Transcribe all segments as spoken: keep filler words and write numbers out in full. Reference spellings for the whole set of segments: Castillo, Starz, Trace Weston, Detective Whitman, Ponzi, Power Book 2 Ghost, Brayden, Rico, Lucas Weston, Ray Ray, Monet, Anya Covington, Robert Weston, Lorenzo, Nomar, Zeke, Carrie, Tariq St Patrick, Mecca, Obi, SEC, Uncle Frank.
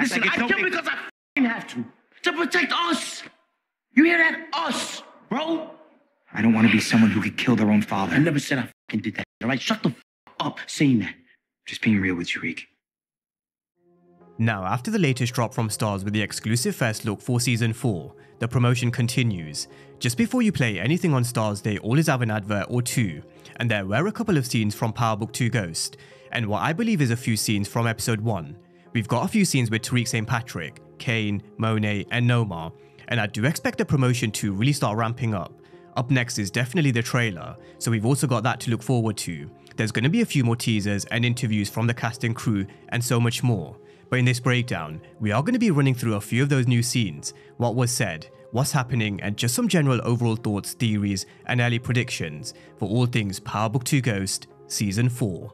Act Listen, like I no kill because I f***ing have to. To protect us. You hear that? Us, bro. I don't want to be someone who could kill their own father. I never said I f***ing did that, all right? Shut the f*** up saying that. Just being real with Tariq. Now, after the latest drop from Starz with the exclusive first look for Season four, the promotion continues. Just before you play anything on Starz, they always have an advert or two, and there were a couple of scenes from Power Book two Ghost, and what I believe is a few scenes from Episode one. We've got a few scenes with Tariq Saint Patrick, Cane, Monet, and Nomar, and I do expect the promotion to really start ramping up. Up next is definitely the trailer, so we've also got that to look forward to. There's going to be a few more teasers and interviews from the cast and crew, and so much more. But in this breakdown, we are going to be running through a few of those new scenes, what was said, what's happening, and just some general overall thoughts, theories, and early predictions for all things Power Book two Ghost Season four.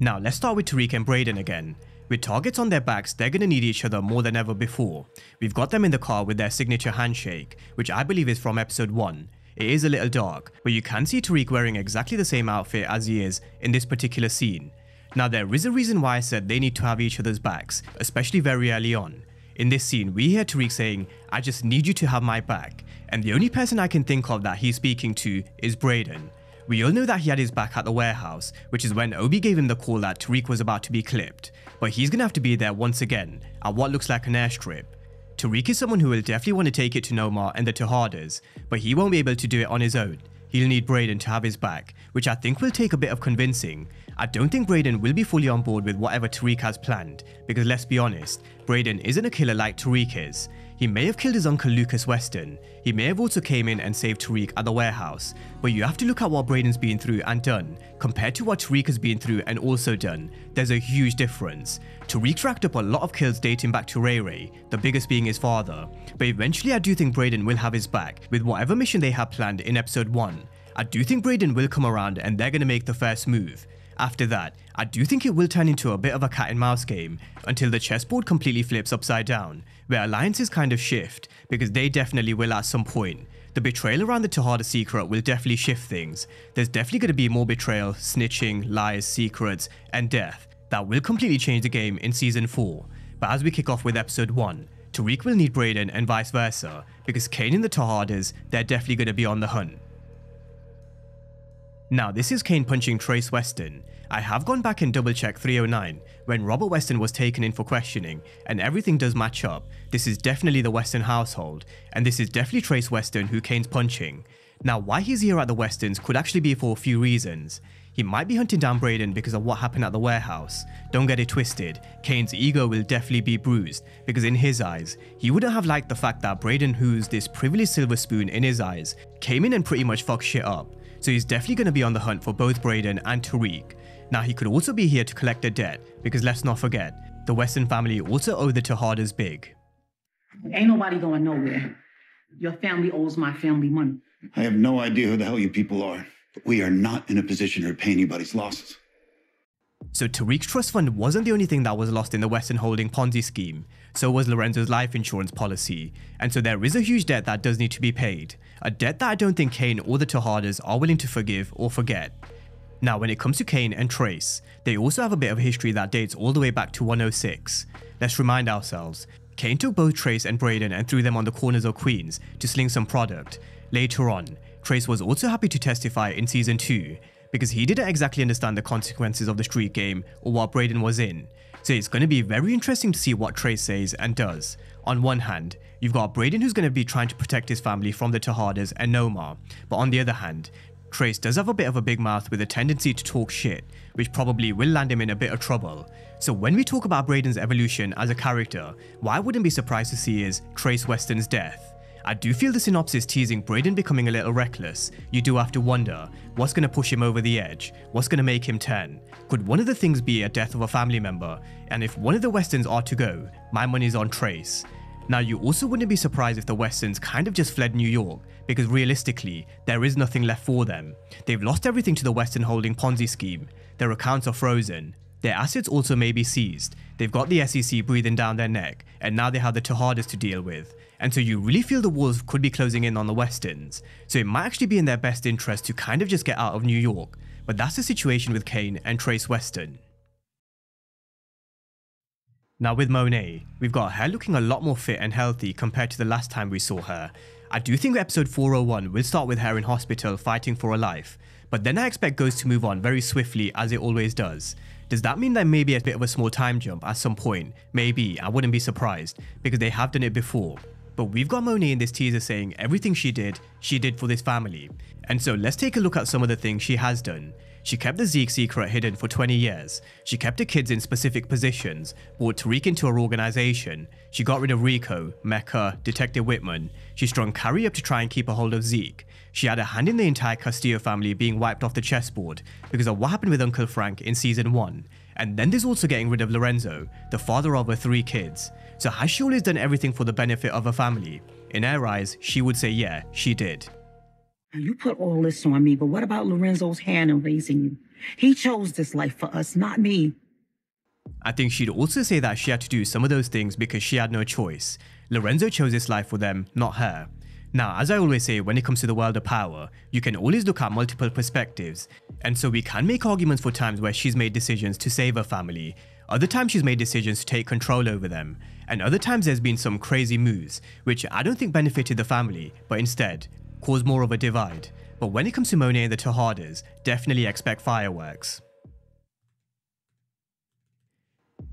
Now let's start with Tariq and Brayden again. With targets on their backs, they're gonna need each other more than ever before. We've got them in the car with their signature handshake, which I believe is from episode one. It is a little dark, but you can see Tariq wearing exactly the same outfit as he is in this particular scene. Now there is a reason why I said they need to have each other's backs, especially very early on. In this scene, we hear Tariq saying, "I just need you to have my back," and the only person I can think of that he's speaking to is Brayden. We all know that he had his back at the warehouse, which is when Obi gave him the call that Tariq was about to be clipped, but he's gonna have to be there once again at what looks like an airstrip. Tariq is someone who will definitely want to take it to Nomar and the Tejadas, but he won't be able to do it on his own. He'll need Brayden to have his back, which I think will take a bit of convincing. I don't think Brayden will be fully on board with whatever Tariq has planned, because let's be honest, Brayden isn't a killer like Tariq is. He may have killed his uncle Lucas Weston, he may have also came in and saved Tariq at the warehouse, but you have to look at what Brayden's been through and done, compared to what Tariq has been through and also done. There's a huge difference. Tariq racked up a lot of kills dating back to Ray Ray, the biggest being his father, but eventually I do think Brayden will have his back with whatever mission they have planned in episode one. I do think Brayden will come around and they're gonna make the first move. After that, I do think it will turn into a bit of a cat and mouse game until the chessboard completely flips upside down, where alliances kind of shift, because they definitely will at some point. The betrayal around the Tejada secret will definitely shift things. There's definitely going to be more betrayal, snitching, lies, secrets, and death that will completely change the game in Season four. But as we kick off with Episode one, Tariq will need Brayden and vice versa, because Cane and the Tejadas, they're definitely going to be on the hunt. Now this is Cane punching Trace Weston. I have gone back and double checked three oh nine when Robert Weston was taken in for questioning, and everything does match up. This is definitely the Weston household, and this is definitely Trace Weston who Cane's punching. Now why he's here at the Westons could actually be for a few reasons. He might be hunting down Brayden because of what happened at the warehouse. Don't get it twisted, Cane's ego will definitely be bruised, because in his eyes, he wouldn't have liked the fact that Brayden, who's this privileged silver spoon in his eyes, came in and pretty much fucked shit up. So he's definitely going to be on the hunt for both Brayden and Tariq. Now he could also be here to collect a debt, because let's not forget, the Weston family also owe the Tejadas big. Ain't nobody going nowhere. Your family owes my family money. I have no idea who the hell you people are, but we are not in a position to repay anybody's losses. So Tariq's trust fund wasn't the only thing that was lost in the Weston holding Ponzi scheme, so was Lorenzo's life insurance policy, and so there is a huge debt that does need to be paid, a debt that I don't think Cane or the Tejadas are willing to forgive or forget. Now when it comes to Cane and Trace, they also have a bit of history that dates all the way back to one oh six. Let's remind ourselves, Cane took both Trace and Brayden and threw them on the corners of Queens to sling some product. Later on, Trace was also happy to testify in season two, because he didn't exactly understand the consequences of the street game or what Brayden was in. So it's going to be very interesting to see what Trace says and does. On one hand, you've got Brayden who's going to be trying to protect his family from the Tejadas and Nomar, but on the other hand, Trace does have a bit of a big mouth with a tendency to talk shit, which probably will land him in a bit of trouble. So when we talk about Brayden's evolution as a character, what I wouldn't be surprised to see is Trace Weston's death. I do feel the synopsis teasing Brayden becoming a little reckless. You do have to wonder, what's going to push him over the edge? What's going to make him turn? Could one of the things be a death of a family member? And if one of the Westons are to go, my money's on Trace. Now, you also wouldn't be surprised if the Westons kind of just fled New York, because realistically, there is nothing left for them. They've lost everything to the Weston Holding Ponzi scheme, their accounts are frozen, their assets also may be seized, they've got the S E C breathing down their neck, and now they have the Tejadas to deal with. And so you really feel the wolves could be closing in on the Westons, so it might actually be in their best interest to kind of just get out of New York, but that's the situation with Cane and Trace Weston. Now with Monet, we've got her looking a lot more fit and healthy compared to the last time we saw her. I do think episode four oh one will start with her in hospital fighting for her life, but then I expect Ghost to move on very swiftly as it always does. Does that mean there may be a bit of a small time jump at some point? Maybe, I wouldn't be surprised, because they have done it before. But we've got Monet in this teaser saying everything she did, she did for this family. And so let's take a look at some of the things she has done. She kept the Zeke secret hidden for twenty years, she kept her kids in specific positions, brought Tariq into her organisation, she got rid of Rico, Mecca, Detective Whitman, she strung Carrie up to try and keep a hold of Zeke, she had a hand in the entire Castillo family being wiped off the chessboard because of what happened with Uncle Frank in season one, and then there's also getting rid of Lorenzo, the father of her three kids. So has she always done everything for the benefit of her family? In her eyes, she would say yeah, she did. You put all this on me, but what about Lorenzo's hand in raising you? He chose this life for us, not me. I think she'd also say that she had to do some of those things because she had no choice. Lorenzo chose this life for them, not her. Now, as I always say, when it comes to the world of power, you can always look at multiple perspectives, and so we can make arguments for times where she's made decisions to save her family, other times she's made decisions to take control over them, and other times there's been some crazy moves, which I don't think benefited the family, but instead cause more of a divide. But when it comes to Monet and the Tejadas, definitely expect fireworks.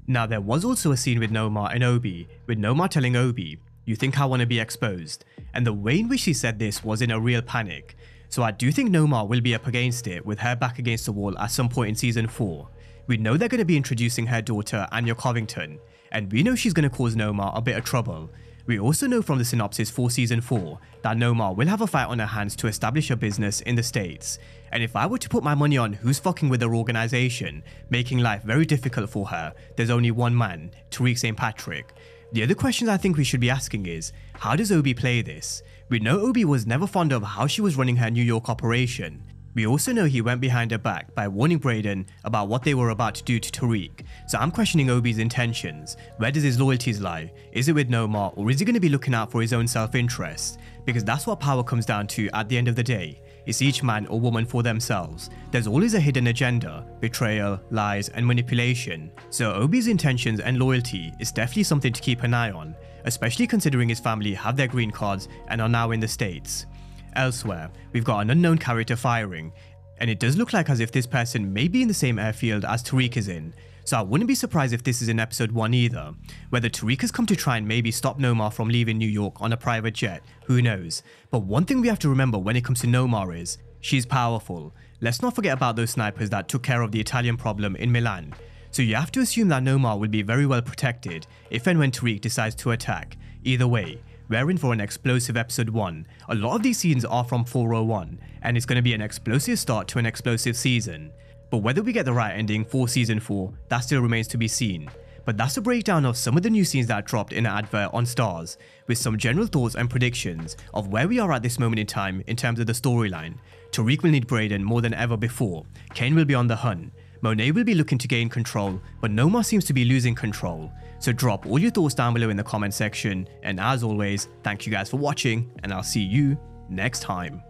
Now there was also a scene with Nomar and Obi, with Nomar telling Obi, "You think I want to be exposed?" And the way in which she said this was in a real panic. So I do think Nomar will be up against it, with her back against the wall at some point in season four. We know they're going to be introducing her daughter Anya Covington, and we know she's going to cause Nomar a bit of trouble. We also know from the synopsis for season four that Nomar will have a fight on her hands to establish a business in the States, and if I were to put my money on who's fucking with her organisation, making life very difficult for her, there's only one man, Tariq Saint Patrick. The other questions I think we should be asking is, how does Obi play this? We know Obi was never fond of how she was running her New York operation. We also know he went behind her back by warning Brayden about what they were about to do to Tariq, so I'm questioning Obi's intentions. Where does his loyalties lie? Is it with Nomar, or is he going to be looking out for his own self-interest? Because that's what power comes down to at the end of the day. It's each man or woman for themselves. There's always a hidden agenda, betrayal, lies, and manipulation. So Obi's intentions and loyalty is definitely something to keep an eye on, especially considering his family have their green cards and are now in the States. Elsewhere, we've got an unknown character firing, and it does look like as if this person may be in the same airfield as Tariq is in, so I wouldn't be surprised if this is in episode one either. Whether Tariq has come to try and maybe stop Nomar from leaving New York on a private jet, who knows, but one thing we have to remember when it comes to Nomar is, she's powerful. Let's not forget about those snipers that took care of the Italian problem in Milan, so you have to assume that Nomar will be very well protected if and when Tariq decides to attack. Either way, we're in for an explosive episode one, a lot of these scenes are from four oh one, and it's going to be an explosive start to an explosive season. But whether we get the right ending for season four, that still remains to be seen. But that's a breakdown of some of the new scenes that dropped in an advert on Starz, with some general thoughts and predictions of where we are at this moment in time in terms of the storyline. Tariq will need Brayden more than ever before, Cane will be on the hunt, Monet will be looking to gain control, but Nomar seems to be losing control. So drop all your thoughts down below in the comment section, and as always, thank you guys for watching, and I'll see you next time.